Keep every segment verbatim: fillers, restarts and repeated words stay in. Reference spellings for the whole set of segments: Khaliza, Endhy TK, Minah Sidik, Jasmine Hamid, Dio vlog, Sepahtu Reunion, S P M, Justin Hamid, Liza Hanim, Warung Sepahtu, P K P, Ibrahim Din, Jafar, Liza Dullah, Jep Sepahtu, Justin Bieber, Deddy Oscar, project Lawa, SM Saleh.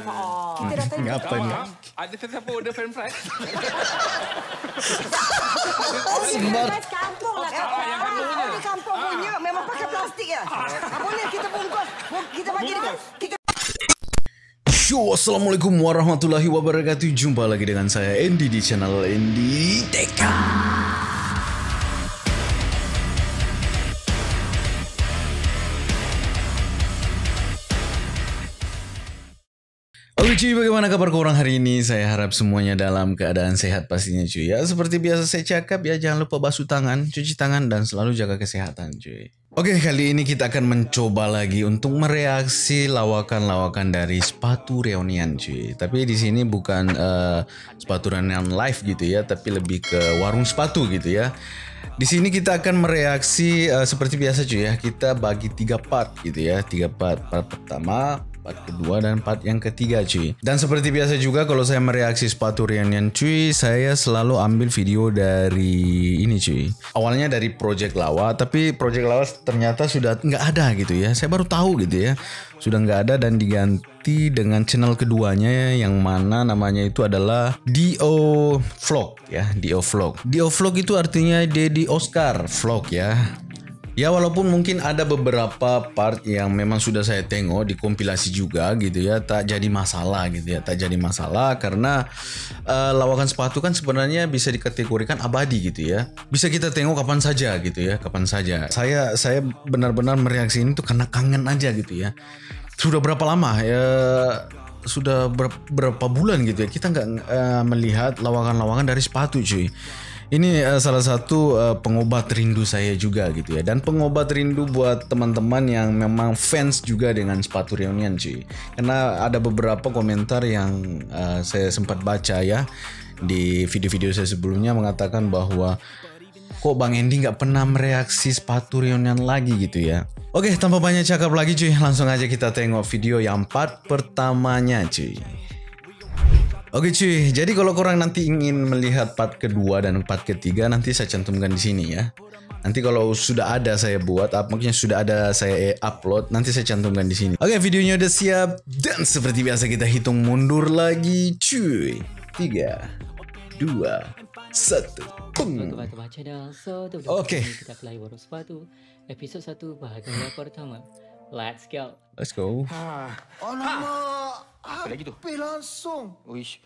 niya ka, oh. Ngapa niya. Ate, sa po, order fan fries. Guys, kampung lah, kampung. Kampung punya, memang pakai plastik ya. Boleh, kita bungkus. Kita bagi dengan... Yo, assalamualaikum warahmatullahi wabarakatuh. Jumpa lagi dengan saya, Endhy, di channel Endhy T K. Halo cuy, bagaimana kabar korang hari ini? Saya harap semuanya dalam keadaan sehat pastinya cuy ya. Seperti biasa saya cakap ya, jangan lupa basuh tangan, cuci tangan, dan selalu jaga kesehatan cuy. Oke, kali ini kita akan mencoba lagi untuk mereaksi lawakan-lawakan dari Sepahtu Reunion cuy. Tapi di sini bukan uh, Sepahtu Reunion live gitu ya, tapi lebih ke warung sepatu gitu ya. Di sini kita akan mereaksi uh, seperti biasa cuy ya. Kita bagi tiga part gitu ya, tiga part. Part pertama, part kedua, dan part yang ketiga cuy. Dan seperti biasa juga kalau saya mereaksi Sepahtu Reunion cuy, saya selalu ambil video dari ini cuy. Awalnya dari project Lawa, tapi project Lawa ternyata sudah nggak ada gitu ya. Saya baru tahu gitu ya, sudah nggak ada dan diganti dengan channel keduanya yang mana namanya itu adalah Dio Vlog ya. Dio Vlog Dio Vlog itu artinya Deddy Oscar Vlog ya. Ya walaupun mungkin ada beberapa part yang memang sudah saya tengok di kompilasi juga gitu ya, tak jadi masalah gitu ya, tak jadi masalah karena uh, lawakan sepahtu kan sebenarnya bisa dikategorikan abadi gitu ya, bisa kita tengok kapan saja gitu ya, kapan saja. Saya saya benar-benar mereaksi ini tuh karena kangen aja gitu ya. Sudah berapa lama ya? Sudah ber berapa bulan gitu ya kita nggak uh, melihat lawakan-lawakan dari sepahtu cuy. Ini uh, salah satu uh, pengobat rindu saya juga gitu ya. Dan pengobat rindu buat teman-teman yang memang fans juga dengan Sepahtu Reunion cuy. Karena ada beberapa komentar yang uh, saya sempat baca ya di video-video saya sebelumnya, mengatakan bahwa kok Bang Endhy nggak pernah mereaksi Sepahtu Reunion lagi gitu ya. Oke, tanpa banyak cakap lagi cuy, langsung aja kita tengok video yang part pertamanya cuy. Oke cuy, jadi kalau korang nanti ingin melihat part kedua dan part ketiga nanti saya cantumkan di sini ya. Nanti kalau sudah ada saya buat, maksudnya sudah ada saya upload, nanti saya cantumkan di sini. Oke, videonya udah siap dan seperti biasa kita hitung mundur lagi cuy. tiga, dua, satu. Peng. Oke. Kita play warung sepatu episode satu bahagian pertama. Let's go. Let's go. Ha. Alamak. Apa lagi tu? Hampir langsung. Uish,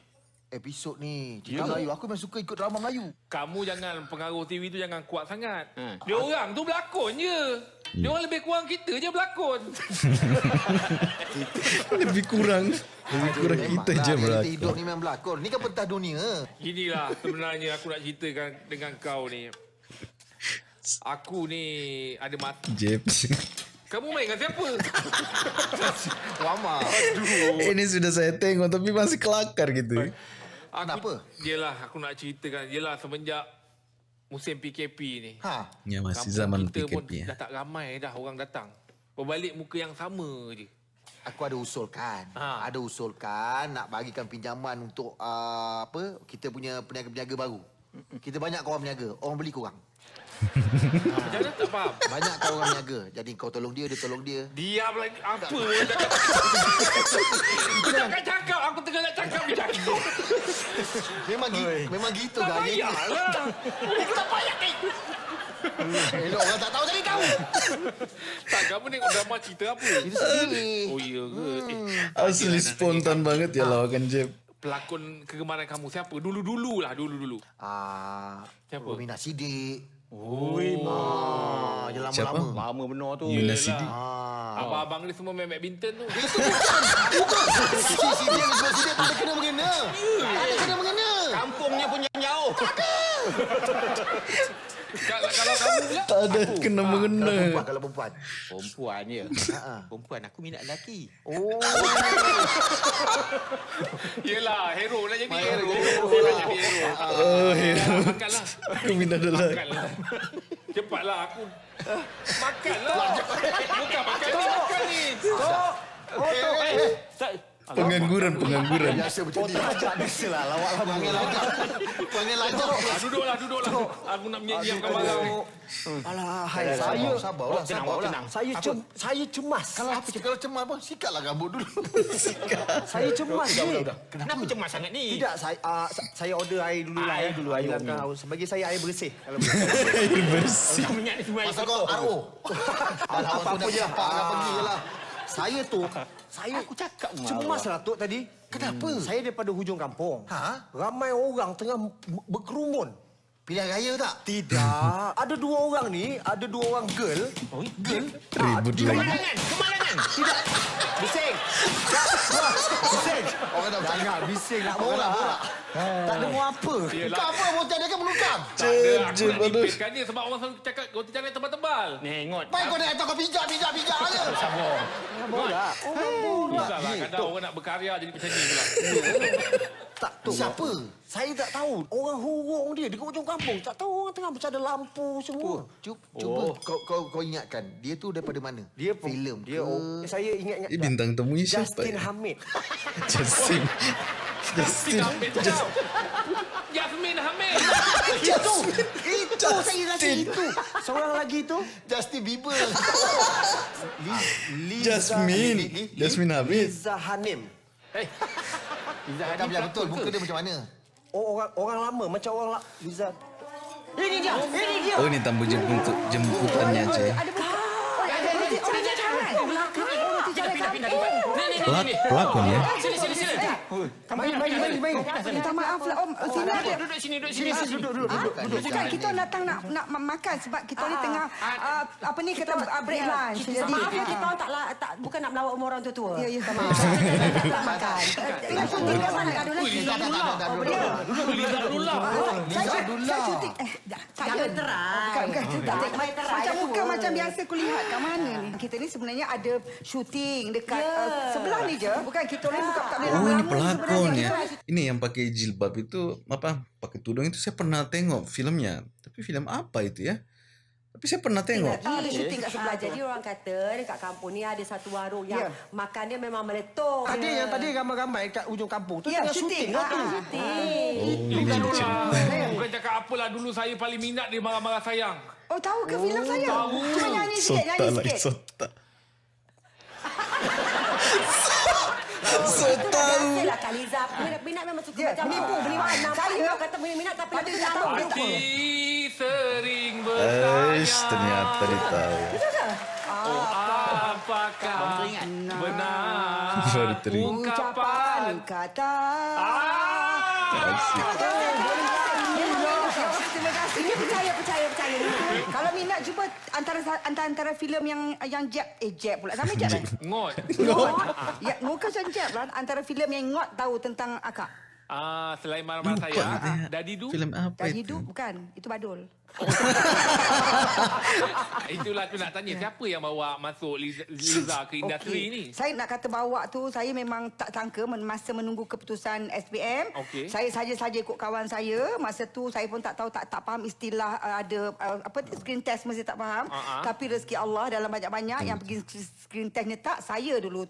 episod ni cerita Melayu. Aku memang suka ikut drama Melayu. Kamu jangan pengaruh T V tu jangan kuat sangat. Hmm. Dia orang tu berlakon je. Yeah. Dia orang lebih kurang kita je berlakon. lebih kurang. Lebih kurang Aduh, kita je berlakon. Hidup ni memang berlakon. Ni kan pentas dunia. Inilah sebenarnya aku nak ceritakan dengan kau ni. Aku ni ada mata. Jep. Kamu main dengan siapa? Lama. Aduh. Ini sudah saya tengok tapi masih kelakar gitu. Kenapa? Yelah, aku nak ceritakan. Yelah, semenjak musim P K P ni. Ha. Ya, masih zaman P K P. Kita pun ya. Dah tak ramai dah orang datang. Berbalik muka yang sama je. Aku ada usulkan. Ha. Ada usulkan nak bagikan pinjaman untuk uh, apa kita punya peniaga-peniaga baru. Kita banyak korang peniaga. Orang beli korang. Jangan tak faham. Banyak kau orang niaga. Jadi kau tolong dia, dia tolong dia. Diam lagi. Apa? Kau jangan cakap. Aku tengah nak cakap. Memang gitu. Memang gitu. Tak payahlah. Tak payah. Elok orang tak tahu tadi kau. Tak, kamu tengok drama cerita apa? Cerita sendiri. Oh iya ke? Asli spontan banget ya lawakan Jeb. Pelakon kegemaran kamu siapa? Dulu-dulu lah, dulu-dulu. Ah, siapa? Minah Sidik. Oh, ah, je lama-lama. Lama benar tu. Minah Sidik. Ah. Abang-abang ni semua main badminton tu. Itu bukan. Bukan. Sidik Sidik dengan Sidik tak ada kena-mengena. Tak ada kena-mengena. Kampungnya pun jauh. Tak ada. Kalau kamu pula. Tak ada kena-mengena. Kalau perempuan. Perempuan je. Perempuan aku minat lelaki. Oh. Yelah, hero lah jadi. Hero. Oh, hero. Makanlah. Aku minat lelaki. Makanlah. Cepatlah aku. Makanlah. Bukan makan ni. Makan ni. Oh, tu. Pengangguran, pengangguran. Biasa berjadi. Kocak biasa lah, lawak lah. Panggil lajak. Panggil lajak. Duduklah, duduklah. Aku nak menyiapkan barang. Alah, hai. Saya, sabarlah, sabarlah. Saya cemas. Kalau cemas apa? Sikatlah rambut dulu. Saya cemas ni. Kenapa cemas sangat ni? Tidak, saya order air dulu lah. Air dulu, air langkah haus. Bagi saya air bersih. Air bersih. Masa kau R O. Apa-apa je lah. Pergi je lah. Saya tu, saya aku cakap cemaslah Tok tadi. Kenapa? Hmm. Saya daripada hujung kampung. Ha? Ramai orang tengah berkerumun. Pilihan raya tak? Tidak. Ada dua orang ni, ada dua orang girl. Oh, girl? Kemalangan, kemalangan. Tidak. Bising. Bising. Orang dah jangan bising nak borak. Tak dengar apa. Tak apa, motor dia kan melukam. Tak ada, aku nak nipitkan dia sebab orang selalu cakap roti canai tebal-tebal. Nengot. Baik kau dah kata kau pijak, pijak, pijak je. Sabar. Borak. Susahlah kadang orang nak berkarya jadi penyanyi pula. Tak tahu. Siapa? Saya tak tahu. Orang hurung dia dekat ujung kampung. Tak tahu orang tengah macam ada lampu semua. Cuba kau ingatkan. Dia tu daripada mana? Dia filem ke? Saya ingat-ingat. Dia bintang temunya siapa? Justin Hamid. Justin. Justin Hamid. Jasmine Hamid. Itu. Itu saya rasa itu. Seorang lagi tu. Justin Bieber. Jasmine. Jasmine Hamid. Liza Hanim. Hei. Liza Hanim betul. Muka dia macam mana? Oh, orang orang lama. Macam orang lama. Liza. Ini dia. Ini dia. Oh, ni tambah jemput jemputannya aja. Ada buka. Ada berarti orang dia jalan. Orang dia jalan. Pindah, pindah. Ni, ni, ni. Pelakon ya. Sini, sini, sini. Baik, baik, baik, baik. Minta maaflah Om. Sini ada. Duduk sini, duduk sini. Duduk, duduk, duduk. Bukan kita datang nak nak makan sebab kita ni tengah apa ni kita break lunch. Jadi maaflah kita orang tak tak bukan nak melawak umur orang tua-tua. Ya, ya. Tak makan. Tinggal cuti kat mana ada lagi. Dah, dah, dah. Liza Dullah. Liza Dullah. Cuti. Eh, jangan terang. Bukan, bukan. Macam muka macam biasa ku lihat kat mana ni. Kita ni sebenarnya ada syuting dekat sebelah ni je. Bukan kita ni bukan tak boleh lama-lama. Pelakon ya. Ini yang pakai jilbab itu apa? Pakai tudung itu saya pernah tengok filmnya. Tapi filem apa itu ya? Tapi saya pernah tengok. Tidak, ada syuting kat sebelah. Jadi orang kata dekat kampung ni ada satu warung yang makan dia memang meletup. Ada yang tadi ramai-ramai kat ujung kampung tu tengah syuting. Bukan bukan cakap apalah dulu saya paling minat dia marah-marah sayang. Oh tahu ke filem saya? Cuma nyanyi sikit, nyanyi sikit. Sotak Sotalu. Biasalah Khaliza. Minat memang suka macam menipu. Beliwaan kali kau kata minat tapi dia tak tahu. Hati sering bertanya. Eish, ternyata dia tahu. Betul ke? Apakah benar ungkapan kata. Terima kasih. Ini percaya, percaya, percaya. Kalau minat cuba antara antara filem yang yang jap eh jap pula. Sama jap kan? Ngot. Ngot. Ya, ngot kan jap lah. Antara filem yang ngot tahu tentang akak. Ah, selain marah-marah saya, Dadidu. Filem apa itu? Dadidu bukan. Itu Badul. Itulah tu nak tanya siapa yang bawa masuk Liza ke industri ni. Saya nak kata bawa tu saya memang tak sangka masa menunggu keputusan S P M. Saya saja-saja ikut kawan saya. Masa tu saya pun tak tahu tak tak faham istilah ada apa screen test mesti tak faham. Tapi rezeki Allah dalam banyak-banyak yang pergi screen test ni tak saya dulu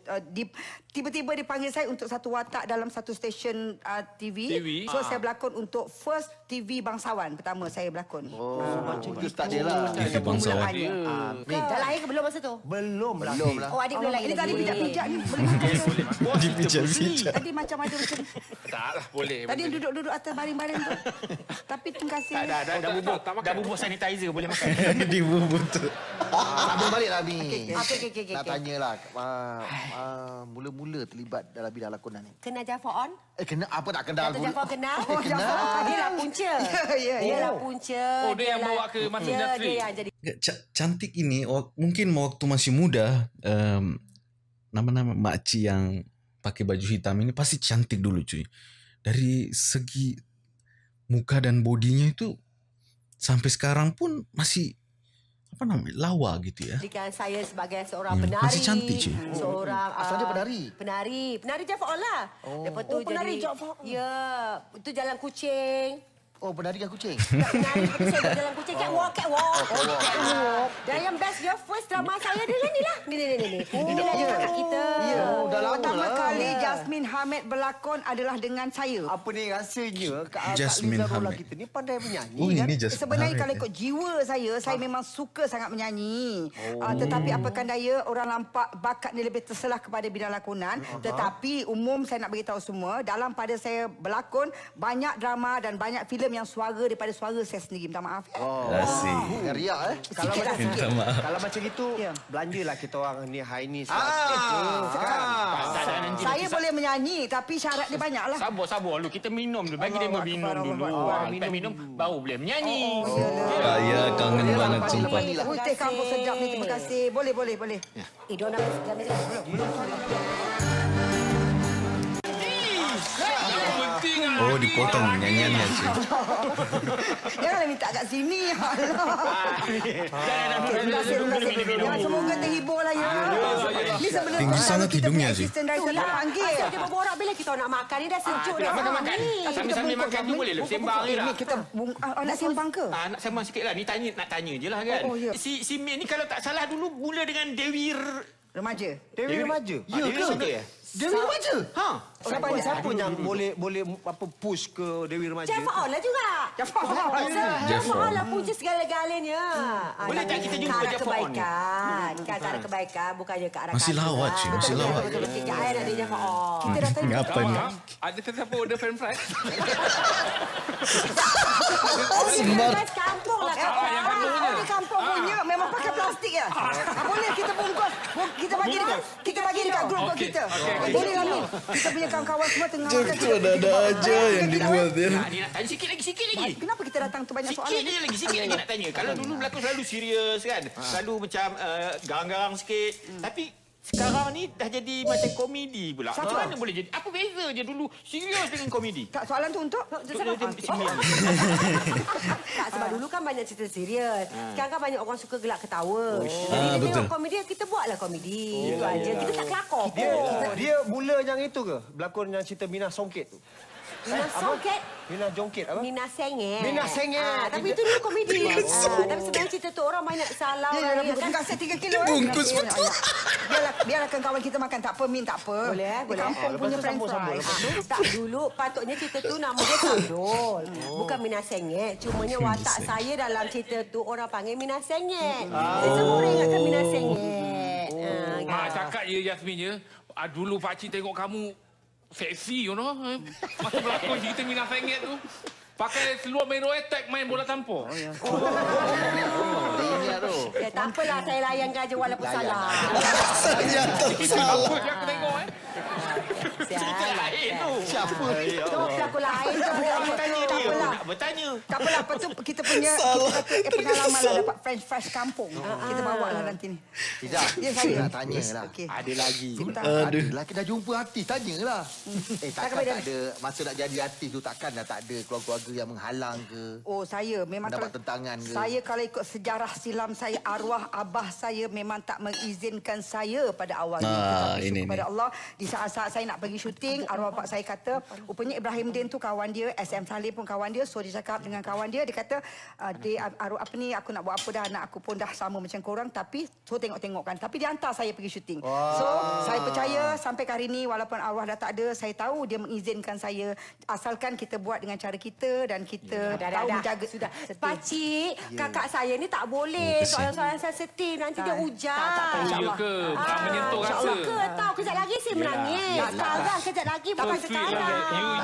tiba-tiba dipanggil saya untuk satu watak dalam satu stesen T V. So saya berlakon untuk first T V bangsawan pertama saya berlakon. Itu start dia lah. Itu bangsawan. Dah lahir ke belum masa tu? Belum lah. Oh adik belum lahir. Ini tadi pijak-pijak ni. Boleh pijak-pijak. Tadi macam-macam macam ni. Tak lah boleh. Tadi duduk-duduk atas baring-baring tu. Tapi terima kasih. Tak dah. Dah bubur sanitizer boleh makan. Dia bubur tu. Abang balik lah ni. Nak tanya lah. Mula-mula terlibat dalam bidang lakonan ni. Kena Jafar on? Eh kena apa tak kenal? Kata Jafar kenal. Dia lah punca. Dia lah punca. Oh dia yang bawa ke masuk industri. Cantik ini mungkin waktu masih muda um, nama-nama makcik yang pakai baju hitam ini pasti cantik dulu cuy. Dari segi muka dan bodinya itu sampai sekarang pun masih apa namanya lawa gitu ya. Jika saya sebagai seorang penari, masih cantik cuy. Seorang asal dia penari. Penari, penari Jafar lah. Lepas tu jadi ya, itu jalan kucing. Oh, penari ke kucing? Penari, tapi saya jalan kucing. Cat walk, cat walk. Cat walk. Dan yang best, your first drama saya adalah ni lah. Ni, ni, ni, ni. Inilah drama kita. Pertama kali Jasmine Hamid berlakon adalah dengan saya. Apa ni rasanya? Jasmine Hamid. Kita ni pandai menyanyi. Oh, ini Jasmine Hamid. Sebenarnya kalau ikut jiwa saya, saya memang suka sangat menyanyi. Tetapi apakan daya, orang nampak bakat ni lebih terselah kepada bidang lakonan. Tetapi umum saya nak beritahu semua, dalam pada saya berlakon, banyak drama dan banyak filem yang suara daripada suara saya sendiri. Minta maaf. Oh, asyik. Wow. Riak eh. Kalau macam minta maaf. Kalau macam itu, yeah, belanjalah kita orang ni hari ni. Ah, ah, sekarang. Ah, saya boleh menyanyi tapi syarat dia banyaklah. Sabar, sabar dulu. Kita minum dulu. Bagi Allah, dia minum Allah, dulu. Allah, Allah, minum. minum baru boleh menyanyi. Oh, oh, yeah. Ya, kangen banget sumpah. Putih kampung sedap ni. Terima kasih. Boleh, boleh, boleh. Ya. Eh, dona dah mesti. Oh, di potong nyanyiannya sih. Janganlah minta kat sini. Jangan, semoga terhibur lah ya. Tinggi sangat hidungnya sih. Dia berborak bila kita nak makan. Dia dah sejuk dah. Makan-makan. Sambil-sambil makan tu boleh lah. Sembang ni lah. Nak sembang ke? Nak sembang sikit lah. Ni nak tanya je lah kan. Si Min ni kalau tak salah dulu mula dengan Dewi Remaja. Dewi Remaja? Ya ke? Dewi Remaja? Ha? Siapa siapa yang boleh boleh apa push ke Dewi Remaja? Jafar lah juga. Jafar. Jafar lah puji segala-galanya. Boleh tak kita jumpa Jafar? Cara kebaikan. Cara kebaikan bukannya ke arah kata. Masih lawat sih. Masih lawat. Kita ada di Jafar. Kita dah tanya. Apa ni? Ada sesiapa order french fries? Sembar. Kampung lah kampung. Di kampung punya memang pakai plastik ya. Boleh kita bungkus. Kita bagi dekat kita bagi dekat grup kita. Boleh lah ni. Kita punya kawan-kawan semua tengah makan. Cuma ada aja yang dibuat dia. Tanya sikit lagi, sikit lagi. Kenapa kita datang tu banyak soalan? Sikit lagi, sikit lagi nak tanya. Kalau dulu berlakon selalu serius kan? Selalu macam garang-garang sikit. Tapi sekarang ni dah jadi macam komedi pula. Macam mana boleh jadi? Apa beza je dulu serius dengan komedi? Tak, soalan tu untuk? Tak, sebab dulu kan banyak cerita serius. Sekarang kan banyak orang suka gelak ketawa. Jadi dia tengok komedi, kita buatlah komedi. Itu aja. Kita tak kelakor. Dia mula yang itu ke? Berlakon yang cerita Minah Songket tu? Minah Songket? Minah Jongket apa? Minah Sengit. Minah Sengit. Tapi itu dulu komedi. Tapi sebenarnya cerita tu orang banyak salah. Dia kasih tiga kilo. Bungkus betul. Biarlah kawan kita makan. Tak apa, Min. Tak apa. Boleh. Di kampung punya french fries. Tak, dulu patutnya cerita tu nama dia Kandul. Bukan Minah Sengit. Cumanya watak saya dalam cerita tu orang panggil Minah Sengit. Semua orang ingatkan Minah Sengit. Mak cakap je Jasmine je. Dulu pakcik tengok kamu seksi, you know. Masa berlakon cerita Minah Sengit tu. Pakai seluar main roetek, main bola tampar. Oh, ya. Oh, ya tu. Ya, tak apalah. Saya layankan je walaupun salah. Saya tak salah. Apa yang aku tengok, eh? Cerita lain tu. Siapa? Tu pelakon lain tu. Bertanya dia. Nak bertanya. Tak apalah. Lepas tu kita punya pengalaman lah dapat french fries kampung. Kita bawa lah nanti ni. Tidak. Ya, saya nak tanya lah. Ada lagi. Ada. Dah jumpa artis, tanya lah. Eh, takkan tak ada. Masa nak jadi artis tu takkan dah tak ada keluarga yang menghalang ke? Oh, saya memang dapat tentangan ke? Saya kalau ikut sejarah silam saya, arwah abah saya memang tak mengizinkan saya pada awalnya. Ah, ini pada Allah. Di saat-saat saya nak pergi syuting, arwah bapak saya kata, rupanya Ibrahim Din tu kawan dia, S M Saleh pun kawan dia. So dia cakap dengan kawan dia, dia kata, dia arwah apa ni, aku nak buat apa dah, anak aku pun dah sama macam korang, tapi so tengok-tengokkan. Tapi dia hantar saya pergi syuting. Wow. So saya percaya sampai hari ni walaupun arwah dah tak ada, saya tahu dia mengizinkan saya asalkan kita buat dengan cara kita dan kita ya, tahu dah, menjaga. Sudah. Pakcik, ya, kakak saya ni tak boleh. Soalan-soalan sensitif, nanti tak, dia hujan. Tak, tak, tak, insyaAllah. Ya ke? Tak menyentuh rasa. InsyaAllah ke? Tahu, kejap lagi saya menangis. Ya, sekarang, kejap lagi bukan sekarang.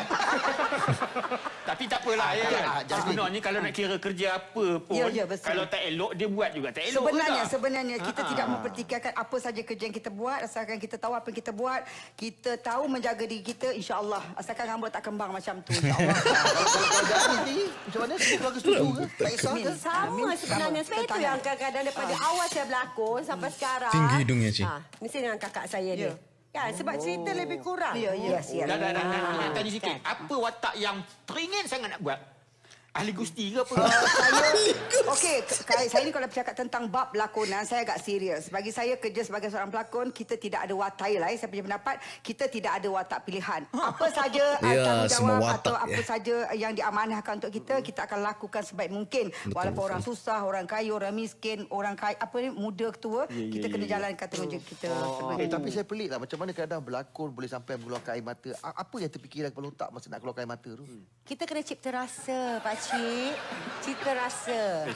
Tapi tak apalah. Ya, ya. Sebenarnya kalau nak kira kerja apa pun, ya, ya, kalau tak elok, dia buat juga. Tak elok sebenarnya, juga. Sebenarnya, kita ha-ha, tidak mempertikaikan apa saja kerja yang kita buat. Asalkan kita tahu apa yang kita buat, kita tahu menjaga diri kita, insyaAllah. Asalkan rambut tak kembang macam tu, insyaAllah. Macam mana? Keluarga setuju ke? Tak kisah ke? Sama sebenarnya. Sebab itu yang kadang-kadang daripada awal saya berlakon sampai sekarang. Tinggi hidungnya, cik. Misalnya dengan kakak saya ni. Kan? Sebab cerita lebih kurang. Ya, ya. Dah, dah, dah. Tanya sikit. Apa watak yang teringin sangat nak buat? Ahli gusti ke apa? Uh, saya... Okey, saya ni kalau bercakap tentang bab lakonan, saya agak serius. Bagi saya, kerja sebagai seorang pelakon, kita tidak ada watai lah. Saya punya pendapat, kita tidak ada watak pilihan. Apa saja yeah, jawab atau apa yeah. saja yang diamanahkan untuk kita, kita akan lakukan sebaik mungkin. Betul, walaupun betul. orang susah, orang kaya, orang miskin, orang kaya, apa ni, muda, ketua, yeah, kita yeah, kena yeah. jalankan tanggungjawab kita. Oh. Eh, tapi saya pelik lah, macam mana kadang berlakon boleh sampai mengeluarkan air mata. Apa yang terfikir dalam kepala otak masa nak keluarkan air mata tu? Kita kena cipta rasa, Pak Cik, cita rasa.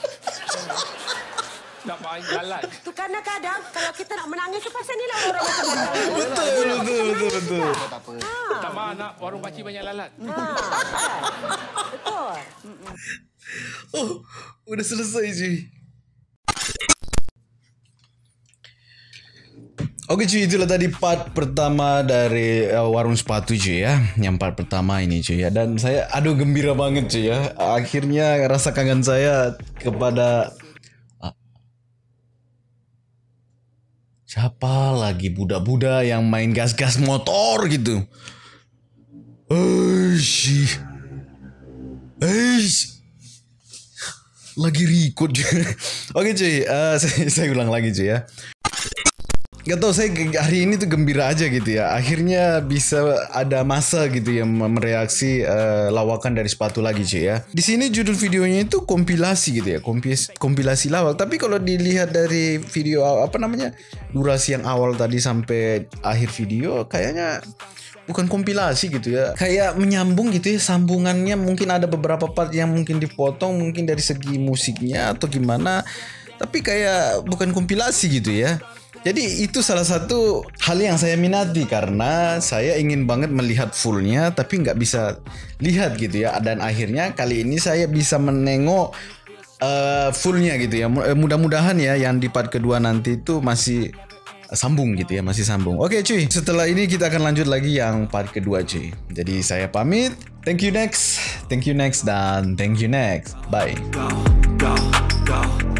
Tak main jalan. Tu kadang-kadang kalau kita nak menangis tu pasal ni lah orang macam mana. Betul, betul, betul, betul. Tak apa. Pertama anak warung Pak Cik banyak lalat. Betul. Oh, sudah selesai je. Oke cuy, itulah tadi part pertama dari uh, warung sepatu cuy ya. Yang part pertama ini cuy ya. Dan saya aduh gembira banget cuy ya. Akhirnya rasa kangen saya kepada ah. siapa lagi budak-budak yang main gas-gas motor gitu. Eish. Eish. Lagi record cuy. Oke cuy, uh, saya, saya ulang lagi cuy ya. Gak tau, saya hari ini tuh gembira aja gitu ya. Akhirnya bisa ada masa gitu yang mereaksi uh, lawakan dari sepatu lagi cuy ya. Di sini judul videonya itu kompilasi gitu ya, kompilasi, kompilasi lawak. Tapi kalau dilihat dari video apa namanya durasi yang awal tadi sampai akhir video, kayaknya bukan kompilasi gitu ya. Kayak menyambung gitu ya, sambungannya mungkin ada beberapa part yang mungkin dipotong, mungkin dari segi musiknya atau gimana. Tapi kayak bukan kompilasi gitu ya. Jadi itu salah satu hal yang saya minati karena saya ingin banget melihat fullnya tapi nggak bisa lihat gitu ya. Dan akhirnya kali ini saya bisa menengok uh, fullnya gitu ya. Mudah-mudahan ya yang di part kedua nanti itu masih sambung gitu ya, masih sambung. Oke cuy, setelah ini kita akan lanjut lagi yang part kedua cuy. Jadi saya pamit. Thank you next, thank you next, dan thank you next. Bye. Go, go, go.